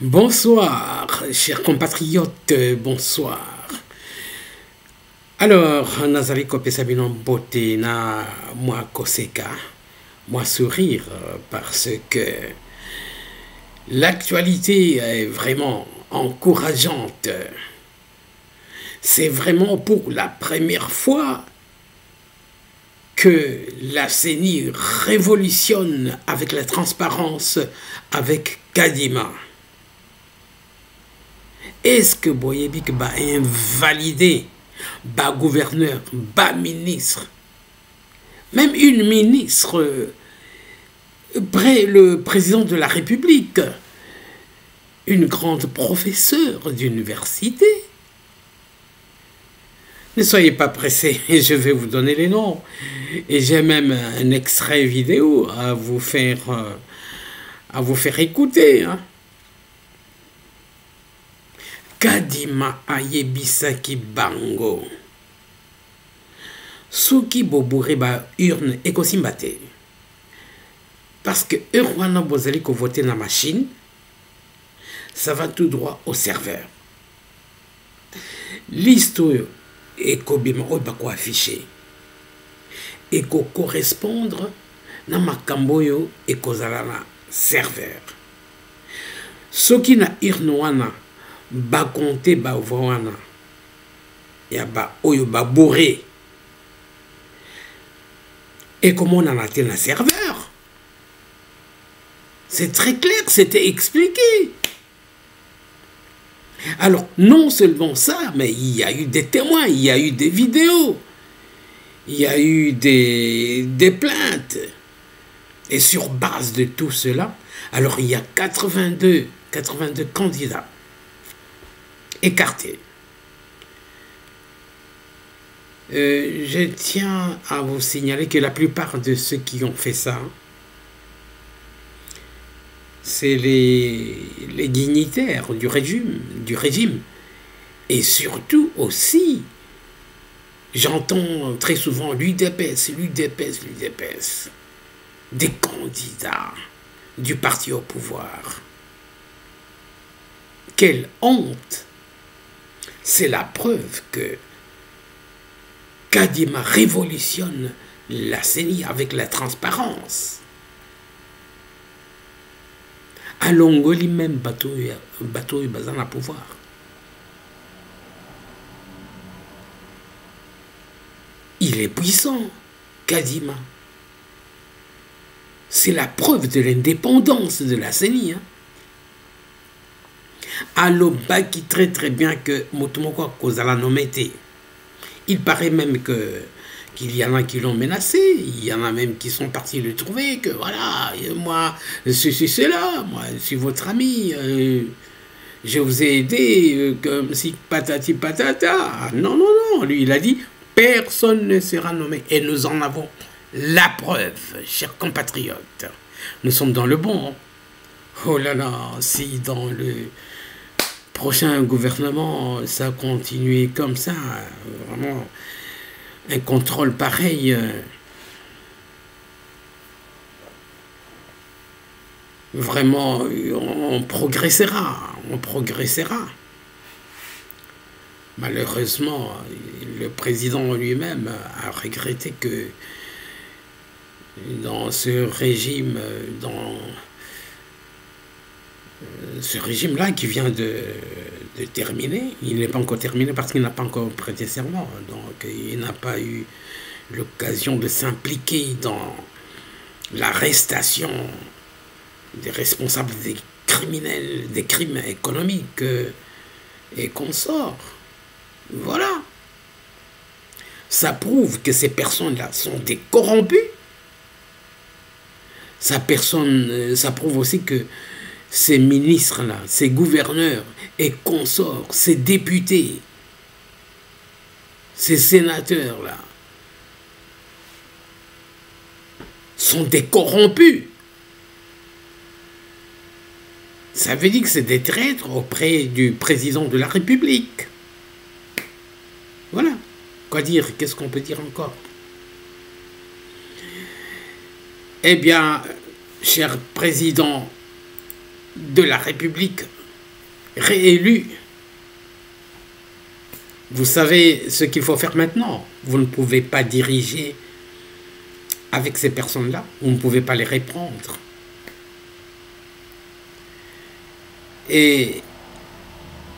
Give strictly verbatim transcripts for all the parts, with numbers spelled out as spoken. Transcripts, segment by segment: Bonsoir, chers compatriotes, bonsoir. Alors, Nazali Kopesabino Mbote na moi Koseka, moi sourire, parce que l'actualité est vraiment encourageante. C'est vraiment pour la première fois que la CENI révolutionne avec la transparence, avec Kadima. Est-ce que Boyebik va invalider ba gouverneur, ba ministre, même une ministre, près le président de la République, une grande professeure d'université? Ne soyez pas pressés, je vais vous donner les noms. Et j'ai même un extrait vidéo à vous faire, à vous faire écouter, hein. Kadima ayebisaki bango. Suki bobure ba urne ekosimbate. Parce que Erwana Bozali ko voter na machine, ça va tout droit au serveur. Liste eko bima oyo bako afficher. Eko correspondre na makambo yo ekozala na serveur. Soki na urne wana ba compter ba vowana ya ba oyo ba boré et comment on en a tel un serveur, c'est très clair, c'était expliqué. Alors non seulement ça, mais il y a eu des témoins, il y a eu des vidéos, il y a eu des, des plaintes, et sur base de tout cela, alors il y a quatre-vingt-deux candidats écarté. Euh, je tiens à vous signaler que la plupart de ceux qui ont fait ça, c'est les, les dignitaires du régime, du régime. Et surtout aussi, j'entends très souvent l'U D P S, l'U D P S, l'U D P S, des candidats du parti au pouvoir. Quelle honte! C'est la preuve que Kadima révolutionne la CENI avec la transparence. À Longoli même, bateau et bazan à pouvoir. Il est puissant, Kadima. C'est la preuve de l'indépendance de la CENI, hein. Aloba qui très très bien que Motomoko Kozala nommé. Il paraît même que qu'il y en a qui l'ont menacé, il y en a même qui sont partis le trouver, que voilà, moi, ceci, cela, moi, je suis votre ami, euh, je vous ai aidé, euh, comme si patati patata. Non, non, non, lui, il a dit, personne ne sera nommé. Et nous en avons la preuve, chers compatriotes. Nous sommes dans le bon. Hein. Oh là là, si dans le prochain gouvernement, ça continue comme ça, vraiment, un contrôle pareil, vraiment, on progressera, on progressera. Malheureusement, le président lui-même a regretté que dans ce régime, dans ce régime-là qui vient de, de terminer, il n'est pas encore terminé parce qu'il n'a pas encore prêté serment, donc il n'a pas eu l'occasion de s'impliquer dans l'arrestation des responsables des criminels, des crimes économiques et consorts. Voilà. Ça prouve que ces personnes-là sont des corrompus. Ça, personne, ça prouve aussi que ces ministres-là, ces gouverneurs et consorts, ces députés, ces sénateurs-là, sont des corrompus. Ça veut dire que c'est des traîtres auprès du président de la République. Voilà. Quoi dire? Qu'est-ce qu'on peut dire encore? Eh bien, cher président de la République, réélu, vous savez ce qu'il faut faire maintenant. Vous ne pouvez pas diriger avec ces personnes-là. Vous ne pouvez pas les reprendre. Et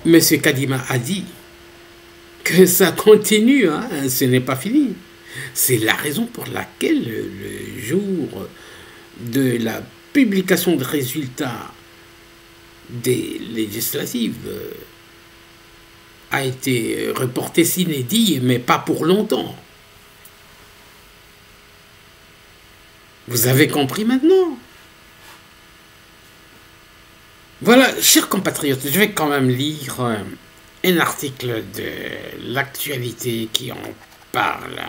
M. Kadima a dit que ça continue, hein, ce n'est pas fini. C'est la raison pour laquelle le jour de la publication des résultats des législatives a été reporté s'inédit, mais pas pour longtemps. Vous avez compris maintenant? Voilà, chers compatriotes, je vais quand même lire un article de l'actualité qui en parle.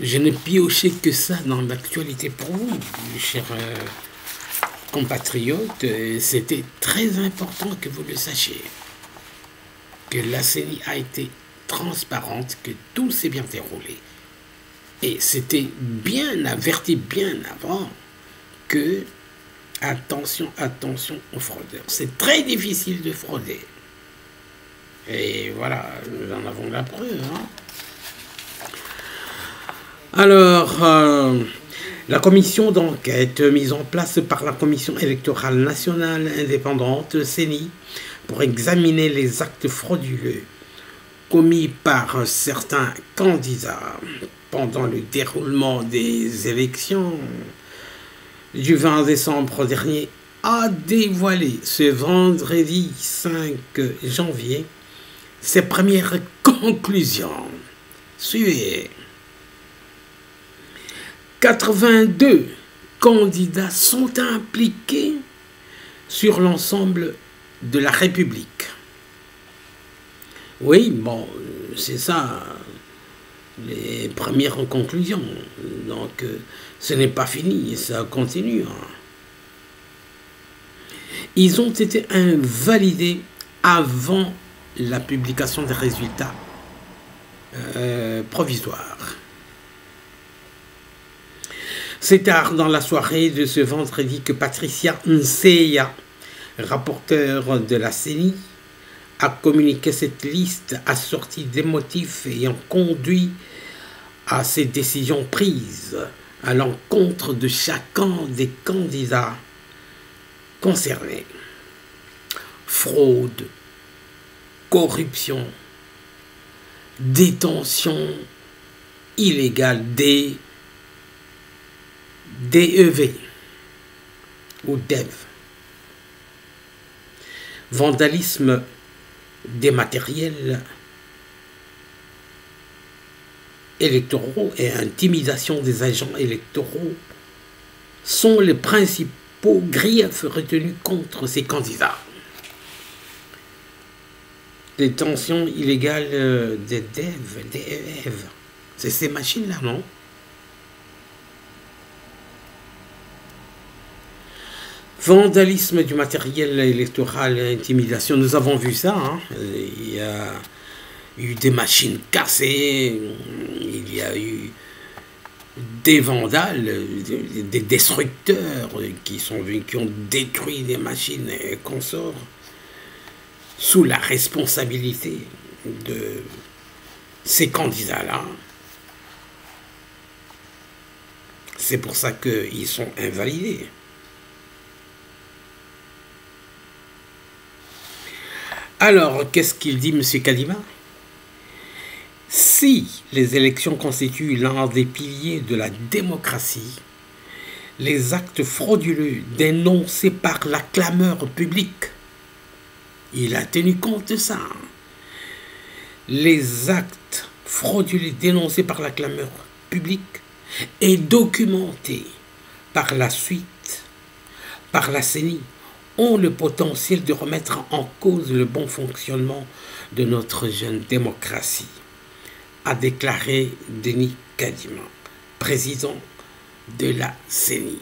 Je n'ai pioché que ça dans l'actualité pour vous, chers compatriotes. C'était très important que vous le sachiez, que la C E N I a été transparente, que tout s'est bien déroulé. Et c'était bien averti bien avant que... Attention, attention aux fraudeurs. C'est très difficile de frauder. Et voilà, nous en avons la preuve. Hein? Alors, euh, la commission d'enquête mise en place par la Commission électorale nationale indépendante, C E N I, pour examiner les actes frauduleux commis par certains candidats pendant le déroulement des élections du vingt décembre dernier, a dévoilé ce vendredi cinq janvier ses premières conclusions. Suivez. quatre-vingt-deux candidats sont impliqués sur l'ensemble de la République. Oui, bon, c'est ça les premières conclusions. Donc, ce n'est pas fini, ça continue. Ils ont été invalidés avant la publication des résultats euh, provisoires. C'est tard dans la soirée de ce vendredi que Patricia Nseya, rapporteure de la C E N I, a communiqué cette liste assortie des motifs ayant conduit à ces décisions prises à l'encontre de chacun des candidats concernés. Fraude, corruption, détention illégale des D E V ou D E V, vandalisme des matériels électoraux et intimidation des agents électoraux sont les principaux griefs retenus contre ces candidats. Détention illégale des D E V, D E V, c'est ces machines-là, non? Vandalisme du matériel électoral et intimidation, nous avons vu ça, hein? Il y a eu des machines cassées, il y a eu des vandales, des destructeurs qui, sont, qui ont détruit des machines et consorts sous la responsabilité de ces candidats-là. C'est pour ça qu'ils sont invalidés. Alors, qu'est-ce qu'il dit, M. Kadima? Si les élections constituent l'un des piliers de la démocratie, les actes frauduleux dénoncés par la clameur publique, il a tenu compte de ça, les actes frauduleux dénoncés par la clameur publique et documentés par la suite, par la C E N I, ont le potentiel de remettre en cause le bon fonctionnement de notre jeune démocratie, a déclaré Denis Kadima, président de la C E N I.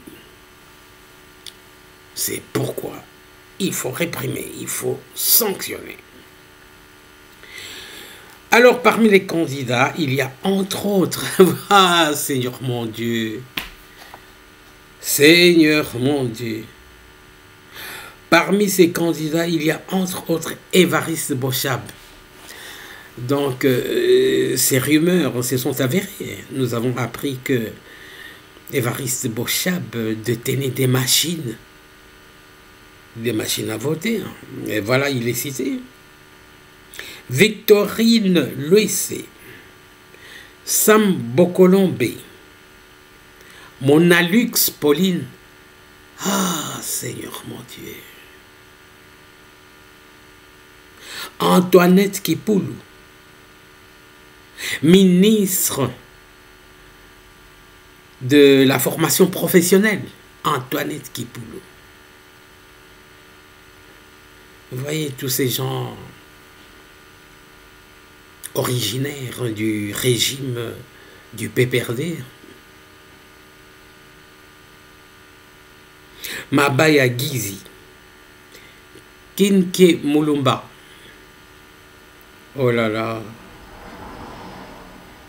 C'est pourquoi il faut réprimer, il faut sanctionner. Alors, parmi les candidats, il y a entre autres... Ah, Seigneur mon Dieu! Seigneur mon Dieu! Parmi ces candidats, il y a entre autres Évariste Bochab. Donc, euh, ces rumeurs se sont avérées. Nous avons appris que Évariste Bochab détenait des machines, des machines à voter. Et voilà, il est cité. Victorine Luessé, Sam Boccolombé, Monalux Pauline. Ah, Seigneur mon Dieu. Antoinette Kipulu, ministre de la formation professionnelle, Antoinette Kipulu. Vous voyez tous ces gens originaires du régime du P P R D. Mabaya Gizi, Kinké Moulumba, oh là là,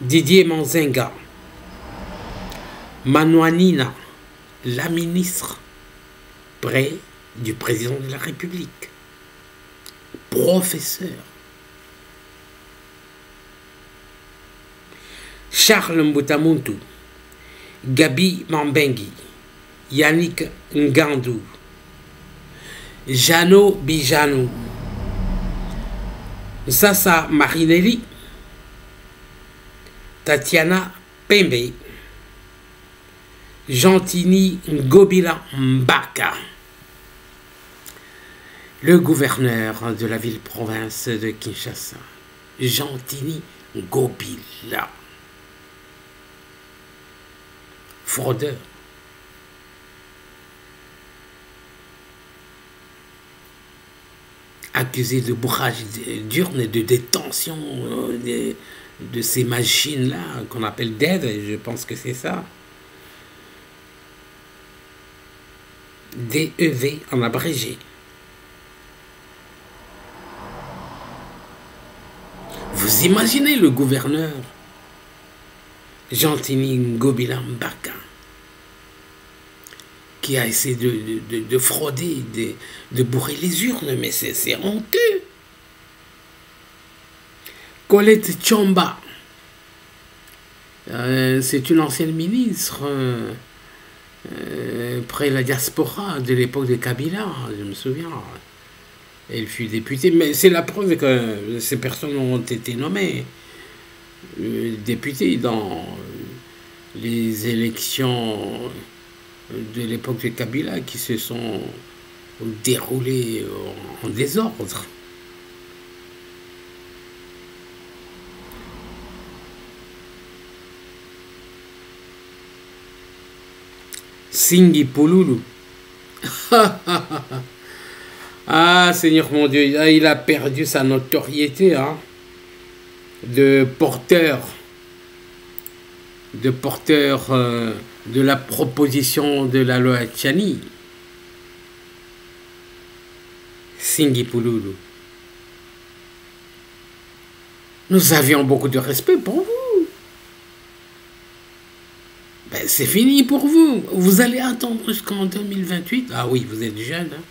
Didier Manzenga Manouanina, la ministre près du président de la République, professeur Charles Mbutamuntu, Gabi Mambengi, Yannick Ngandou, Jeannot Bijanou, Sasa Marinelli, Tatiana Pembe, Gentiny Ngobila Mbaka, le gouverneur de la ville-province de Kinshasa, Gentiny Ngobila, fraudeur. Accusé de bourrage d'urne et de détention de, de ces machines-là qu'on appelle D E V, je pense que c'est ça. D E V en abrégé. Vous imaginez le gouverneur Gentiny Ngobila Mbaka qui a essayé de, de, de, de frauder, de, de bourrer les urnes, mais c'est honteux. Colette Chomba, euh, c'est une ancienne ministre euh, euh, près de la diaspora de l'époque de Kabila, je me souviens. Elle fut députée, mais c'est la preuve que ces personnes ont été nommées euh, députées dans les élections de l'époque de Kabila qui se sont déroulés en désordre. Singipululu. Ah, Seigneur mon Dieu, il a perdu sa notoriété hein, de porteur, de porteur... Euh, de la proposition de la loi Tchani. Singipululu. Nous avions beaucoup de respect pour vous. Ben, c'est fini pour vous. Vous allez attendre jusqu'en deux mille vingt-huit. Ah oui, vous êtes jeune. Hein?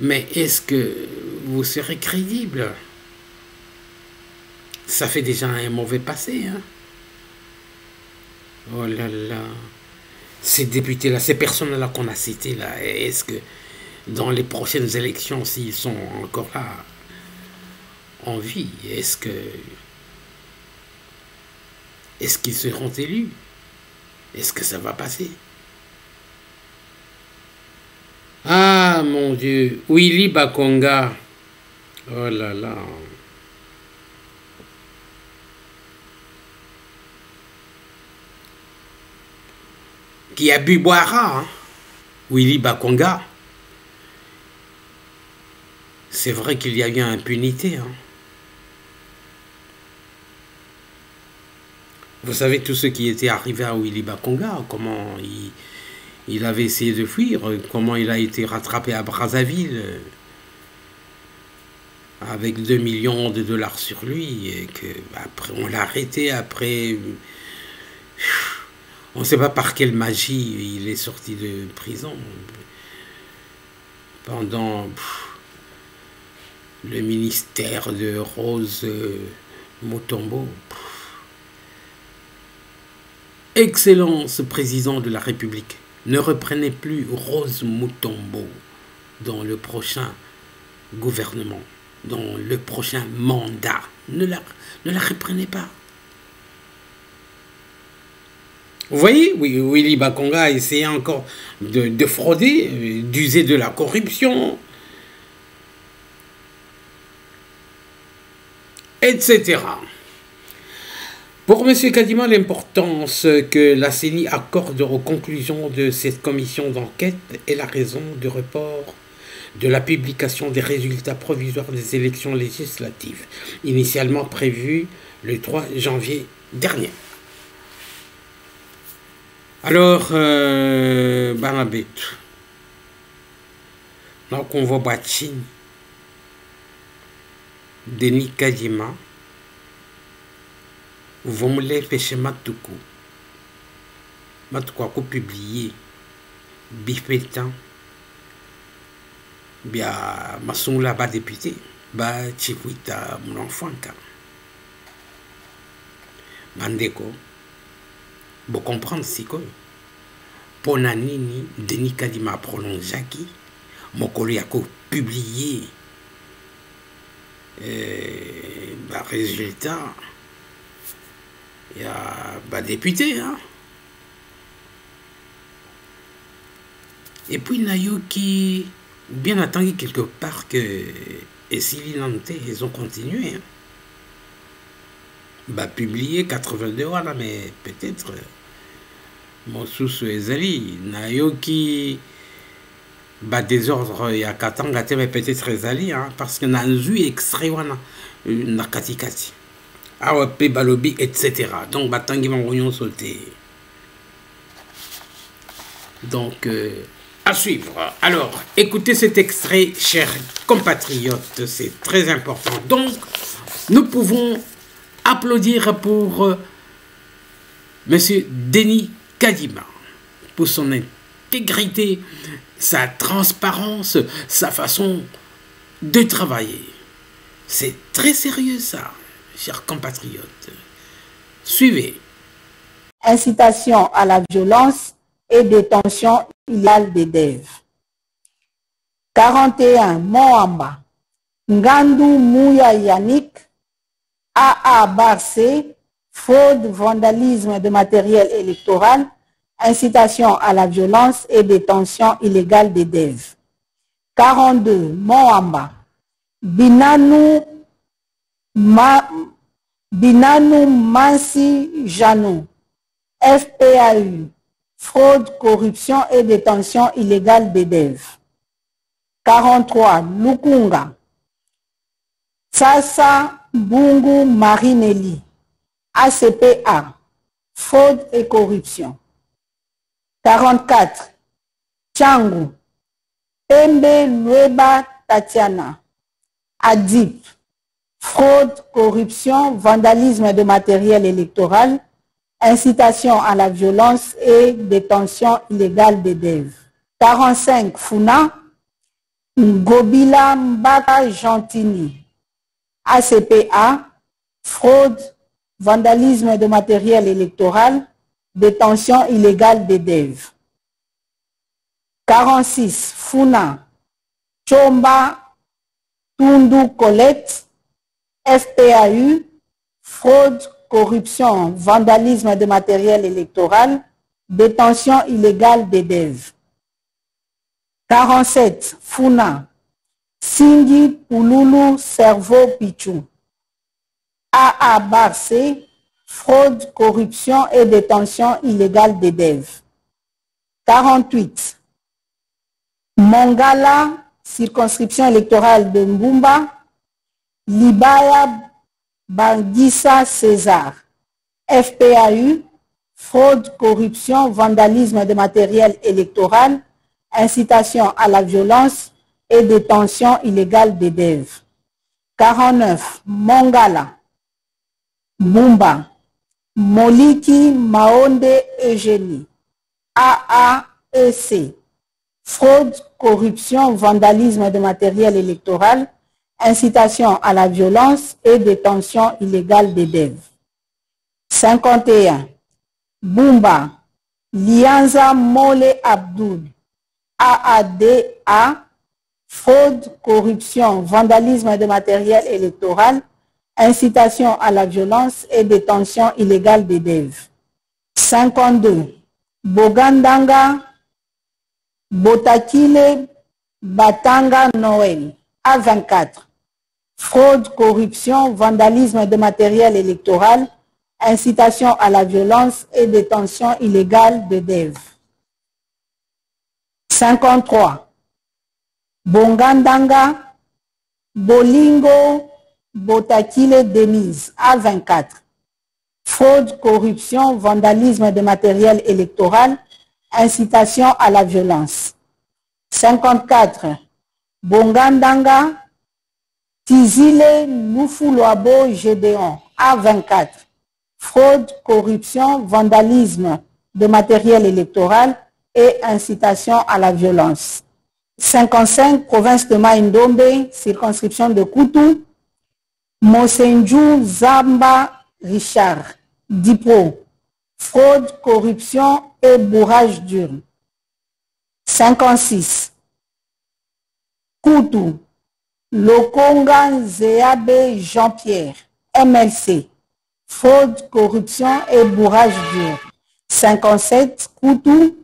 Mais est-ce que vous serez crédible? Ça fait déjà un mauvais passé. Hein? Oh là là. Ces députés-là, ces personnes-là qu'on a citées, là, est-ce que dans les prochaines élections, s'ils sont encore là, en vie, est-ce que... Est-ce qu'ils seront élus? Est-ce que ça va passer? Ah, mon Dieu. Willy Bakonga. Oh là là. Qui a bu boira, hein? Willy Bakonga. C'est vrai qu'il y a eu impunité, hein? Vous savez, tout ce qui était arrivé à Willy Bakonga, comment il, il avait essayé de fuir, comment il a été rattrapé à Brazzaville, avec deux millions de dollars sur lui, et que après, on l'a arrêté, après, on ne sait pas par quelle magie il est sorti de prison. Pendant pff, le ministère de Rose Mutombo. Pff, Excellence président de la République, ne reprenez plus Rose Mutombo dans le prochain gouvernement, dans le prochain mandat. Ne la, ne la reprenez pas. Vous voyez, Willy Bakonga a essayé encore de, de frauder, d'user de la corruption, et cetera. Pour M. Kadima, l'importance que la C E N I accorde aux conclusions de cette commission d'enquête est la raison du report de la publication des résultats provisoires des élections législatives, initialement prévue le trois janvier dernier. Alors, euh, Barabé, donc on voit Bachi, Denis Kadima, vont les pêcher Matoukou. Matoukou publié. Bifetan. Bien, Masson là-bas député. Bah, Chifuita, mon enfant. Bandeko. Vous comprenez si quoi. Ponanini, Denis Kadima prolonge Jackie. Mokolo Yako publié. Euh, bah, résultat. Il y a bah, député, hein. Et puis Nayo qui bien attendu quelque part que et si ils ont continué. Hein. Bah publié quatre-vingt-deux voilà, mais peut-être mon sous Ezali. Nayo qui bah désordre il y a Katanga, mais peut-être Ezali, hein, parce que Nanzu extrait voilà Nakati Kati. A W P, Balobi, et cetera. Donc, Batangi Mangouillon sauté. Donc, euh, à suivre. Alors, écoutez cet extrait, chers compatriotes, c'est très important. Donc, nous pouvons applaudir pour euh, M. Denis Kadima, pour son intégrité, sa transparence, sa façon de travailler. C'est très sérieux, ça. Chers compatriotes, suivez. Incitation à la violence et détention illégale des D E V. quarante et un. Moamba. Ngandou Mouya Yannick. A A. Barcé. Fraude, vandalisme de matériel électoral. Incitation à la violence et détention illégale des D E V. quarante-deux. Moamba. Binanou Ma, Binanou Mansi Janou, F P A U, fraude, corruption et détention illégale des D E V. quarante-trois. Lukunga, Sasa Bungu Marinelli, A C P A, fraude et corruption. quarante-quatre. Tchangu, Pembe Lueba Tatiana, Adip, fraude, corruption, vandalisme de matériel électoral, incitation à la violence et détention illégale des D E V. quarante-cinq, Funa, Ngobila Mbaka Gentiny, A C P A, fraude, vandalisme de matériel électoral, détention illégale des D E V. quarante-six, Funa, Chomba, Tundu Colette, F P A U, fraude, corruption, vandalisme de matériel électoral, détention illégale des D E V. quarante-sept, Funa, Singipululu, Cerveau Pichou, A A B A C, fraude, corruption et détention illégale des D E V. quarante-huit, Mongala, circonscription électorale de Mbumba, Libaya Bangissa César, F P A U, fraude, corruption, vandalisme de matériel électoral, incitation à la violence et détention illégale des D E V. quarante-neuf, Mongala, Mbumba, Moliki Maonde Eugénie, A A E C, fraude, corruption, vandalisme de matériel électoral, incitation à la violence et détention illégale des D E V. cinquante et un. Bumba, Lianza Mole Abdoul, A A D A, fraude, corruption, vandalisme de matériel électoral, incitation à la violence et détention illégale des D E V. cinquante-deux. Bogandanga, Botakile, Batanga Noël, A vingt-quatre, fraude, corruption, vandalisme de matériel électoral, incitation à la violence et détention illégale de D E V. cinquante-trois, Bongandanga, Bolingo, Botakile Denise, A vingt-quatre, fraude, corruption, vandalisme de matériel électoral, incitation à la violence. cinquante-quatre, Bongandanga, Tizile Nufuloabo Gédéon, A vingt-quatre, fraude, corruption, vandalisme de matériel électoral et incitation à la violence. cinquante-cinq, province de Mai-Ndombe, circonscription de Koutou, Mosenju Zamba Richard, Dipro, fraude, corruption et bourrage d'urne. cinquante-six, Koutou, Lokonga Nzeabe Jean-Pierre, M L C, fraude, corruption et bourrage d'urne. cinquante-sept, Koutou,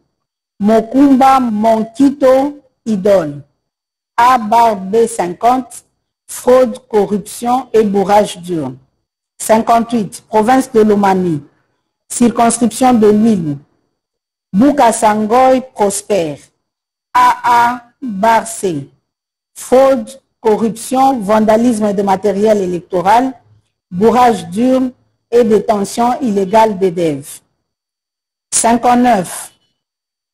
Mokumba Monkito Idole, A B cinquante, fraude, corruption et bourrage d'urne. cinquante-huit, province de Lomami, circonscription de Lille, Boukasangoy Prosper, A A C, fraude, corruption, vandalisme de matériel électoral, bourrage d'urne et détention illégale des D E V. cinquante-neuf,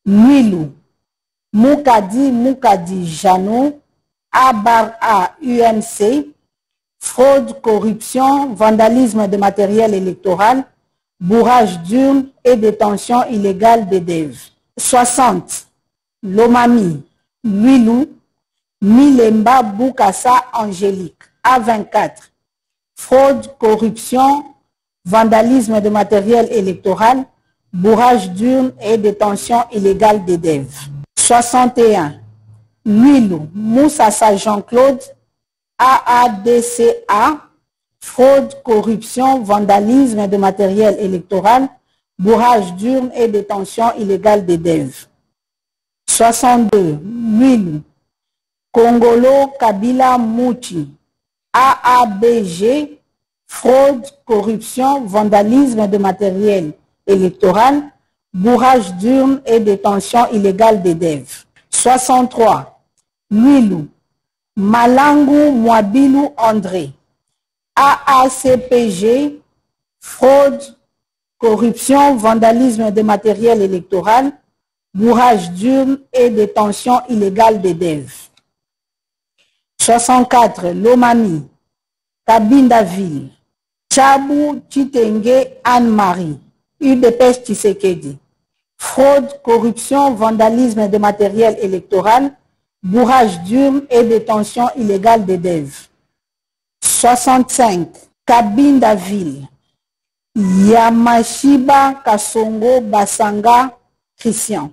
Milou, Moukadi Moukadi Jeannot, A B A U M C, fraude, corruption, vandalisme de matériel électoral, bourrage d'urne et détention illégale des D E V. soixante, Lomami, Luilou, Milemba Boukassa Angélique, A vingt-quatre, fraude, corruption, vandalisme de matériel électoral, bourrage d'urne et détention illégale des D E V. soixante et un, Luilou, Moussassa Jean-Claude, A A D C A, fraude, corruption, vandalisme de matériel électoral, bourrage d'urne et détention illégale des D E V. soixante-deux, Luilou, Congolo Kabila Mouchi, A A B G, fraude, corruption, vandalisme de matériel électoral, bourrage d'urne et détention illégale des D E V. soixante-trois, Luilou, Malangu Mwabilu André, A A C P G, fraude, corruption, vandalisme de matériel électoral, bourrage d'urne et détention illégale des D E V. soixante-quatre, Lomami, Kabindaville, Tchabu Chitenge Anne-Marie, U D P S Tshisekedi. Fraude, corruption, vandalisme de matériel électoral, bourrage d'urnes et détention illégale des D E V. soixante-cinq. Kabinda Ville. Yamashiba Kasongo Basanga Christian.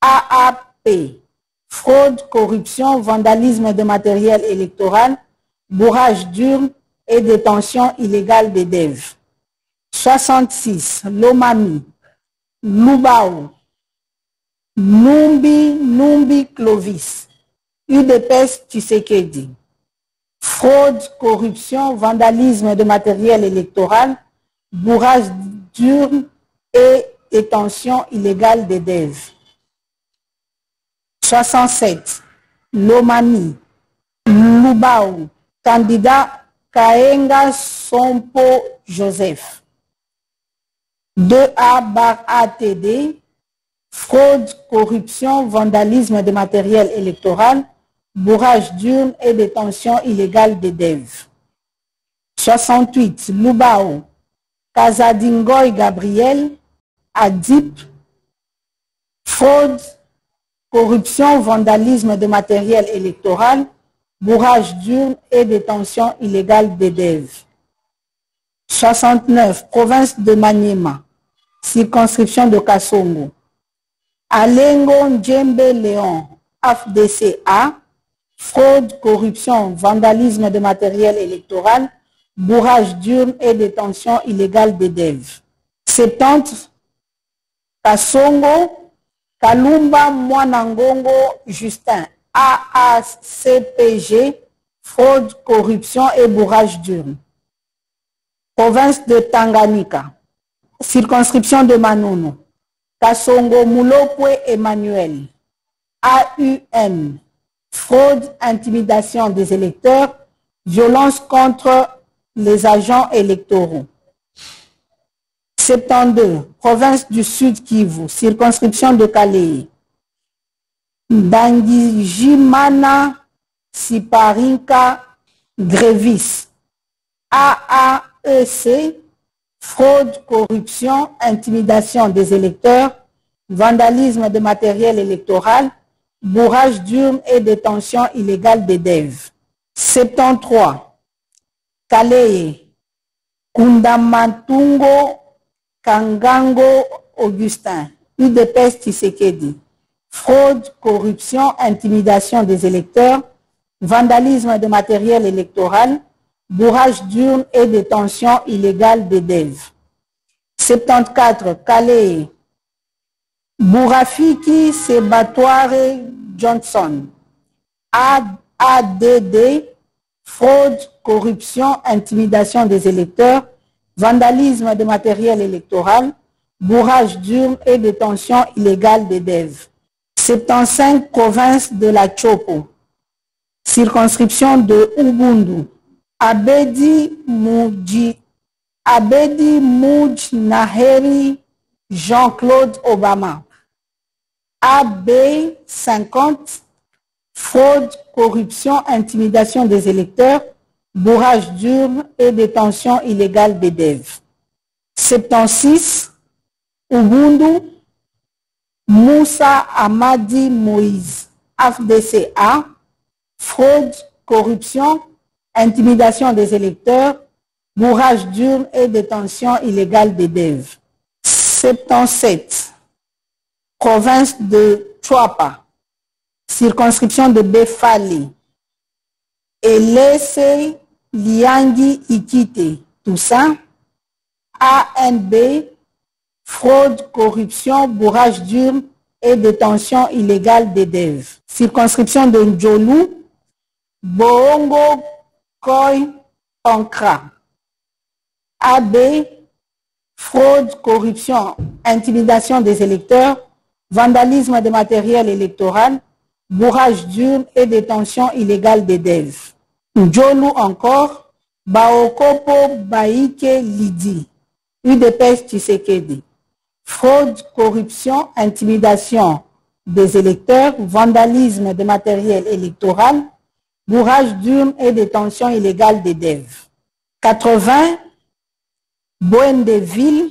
A A P. Fraude, corruption, vandalisme de matériel électoral, bourrage d'urnes et détention illégale des D E V. soixante-six. Lomami. Lubao. Numbi Numbi Clovis. U D P S Tshisekedi. Fraude, corruption, vandalisme de matériel électoral, bourrage d'urnes et détention illégale des D E V. soixante-sept. Lomami. Lubao. Candidat Kaenga Sompo Joseph. deux A bar A T D, fraude, corruption, vandalisme de matériel électoral, bourrage d'urnes et détention illégale des D E V. soixante-huit. Lubao, Kazadingoy Gabriel, Adip, fraude, corruption, vandalisme de matériel électoral, bourrage d'urnes et détention illégale des D E V. soixante-neuf. Province de Maniema. Circonscription de Kasongo. Alengo Ndjembe Léon, A F D C A, fraude, corruption, vandalisme de matériel électoral, bourrage d'urnes et détention illégale des D E V. soixante-dix. Kasongo, Kalumba Mwanangongo Justin, A A C P G, fraude, corruption et bourrage d'urnes. Province de Tanganyika. Circonscription de Manono. Kasongo Mulokwe Emmanuel. A U M. Fraude, intimidation des électeurs, violence contre les agents électoraux. soixante-douze. Province du Sud Kivu. Circonscription de Kalei. Ndangijimana Siparinka Grévis. A A E C. Fraude, corruption, intimidation des électeurs, vandalisme de matériel électoral, bourrage d'urnes et détention illégale des D E V. soixante-treize. Kaleye, Kundamantungo, Kangango, Augustin, U D P S Tshisekedi. Fraude, corruption, intimidation des électeurs, vandalisme de matériel électoral, bourrage d'urnes et détention illégale des D E V. soixante-quatorze. Calais. Bourafiki Sebatoare Johnson. A D D. Fraude, corruption, intimidation des électeurs, vandalisme de matériel électoral, bourrage d'urnes et détention illégale des D E V. soixante-quinze. Province de la Chopo. Circonscription de Ubundu. Abedi Moudji, Abedi Moudj Naheri Jean-Claude Obama. A B cinquante, fraude, corruption, intimidation des électeurs, bourrage d'urnes et détention illégale des D E V. soixante-seize, Ubundu, Moussa Amadi Moïse, A F D C A, fraude, corruption, intimidation des électeurs, bourrage d'urnes et détention illégale des D E V. soixante-dix-sept. Province de Tchouapa. Circonscription de Befali. Elese Liangi Ikite. Tout ça. A N B. Fraude, corruption, bourrage d'urnes et détention illégale des D E V. Circonscription de Ndjolou. Boongo Koy Pankra. A B. Fraude, corruption, intimidation des électeurs, vandalisme de matériel électoral, bourrage d'urnes et détention illégale des D E V. Ndjolou encore. Baokopo Baike Lidi. U D P S Tshisekedi. Fraude, corruption, intimidation des électeurs, vandalisme de matériel électoral, bourrage d'urnes et détention illégale des D E V. quatre-vingts. Boendeville,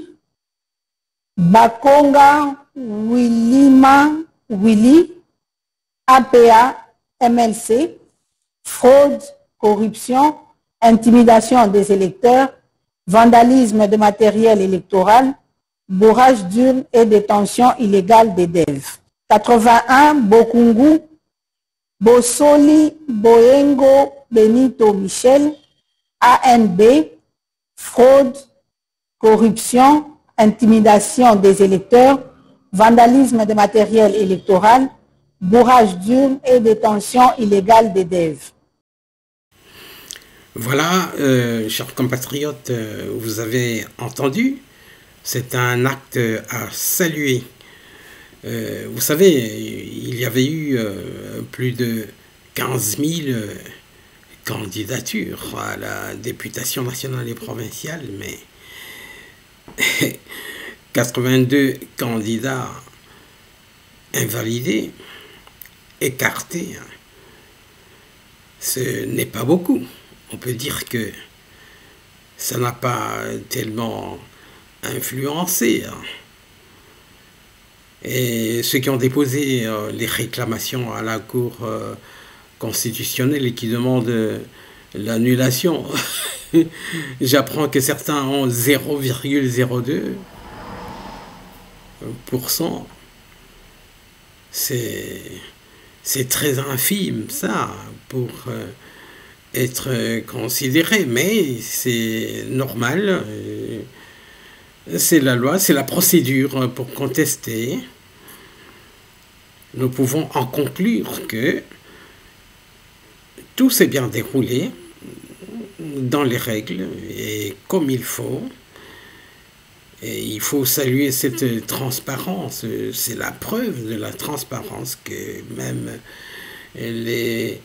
Bakonga Willima Willy, A P A, M L C, fraude, corruption, intimidation des électeurs, vandalisme de matériel électoral, bourrage d'urnes et détention illégale des D E V. quatre-vingt-un, Bokungu, Bosoli, Boengo, Benito Michel, A N B, fraude, corruption, intimidation des électeurs, vandalisme de matériel électoral, bourrage d'urnes et détention illégale des D E V. Voilà, euh, chers compatriotes, euh, vous avez entendu, c'est un acte à saluer. Euh, vous savez, il y avait eu euh, plus de quinze mille euh, candidatures à la députation nationale et provinciale, mais quatre-vingt-deux candidats invalidés, écartés, ce n'est pas beaucoup. On peut dire que ça n'a pas tellement influencé. Et ceux qui ont déposé les réclamations à la Cour constitutionnelle et qui demandent l'annulation, j'apprends que certains ont zéro virgule zéro deux pour cent. C'est très infime, ça, pour euh, être considéré, mais c'est normal. C'est la loi, c'est la procédure pour contester. Nous pouvons en conclure que tout s'est bien déroulé dans les règles et comme il faut. Et il faut saluer cette transparence. C'est la preuve de la transparence que même les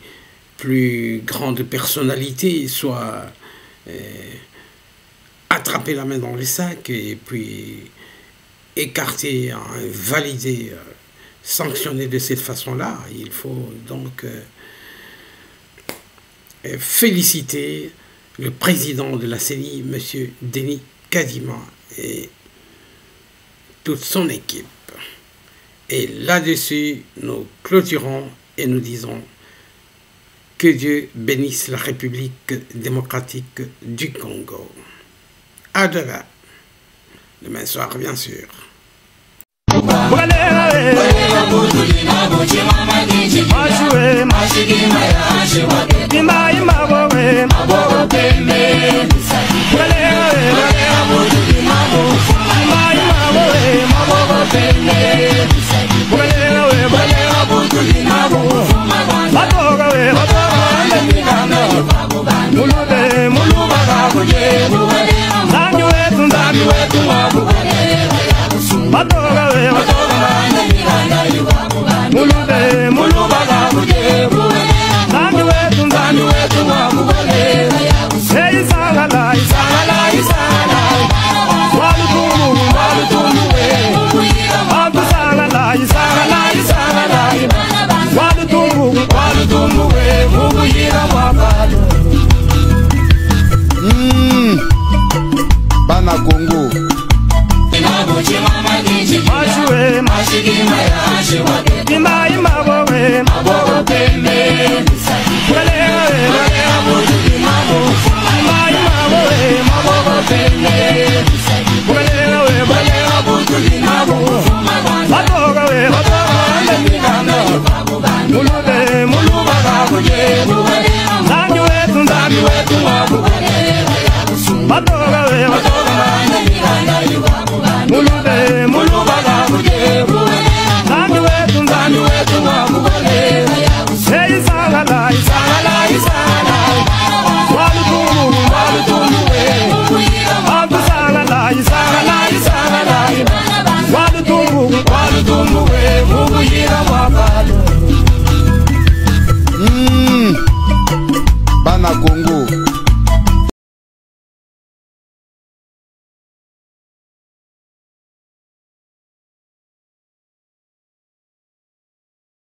plus grandes personnalités soient euh, attrapées la main dans les sacs et puis écartées, validées, sanctionnées de cette façon-là. Il faut donc euh, féliciter le président de la C E N I, M. Denis Kadima, et toute son équipe. Et là-dessus, nous clôturons et nous disons que Dieu bénisse la République démocratique du Congo. À demain. Demain soir, bien sûr. Mulube, muluba kabujebu Zanyu wetu, zanyu wetu wabubane Matoga we, matoga mane Mulube, muluba kabujebu Zanyu wetu, zanyu wetu wabubane Hey isangala, isangala, isangala Walutulu, walutulu we Angu sangala, isangala, isangala Walutulu, walutulu we Mungu yira wabalo Bana Congo Matoga we, matoga Mulube, muluba kabujebu Zanyu wetu, zanyu wetu wabubane Hey isangala, isangala, isangala Walutulu, walutulu we Angu sangala, isangala, isangala Walutulu, walutulu we Mungu yira wabalo Bana Congo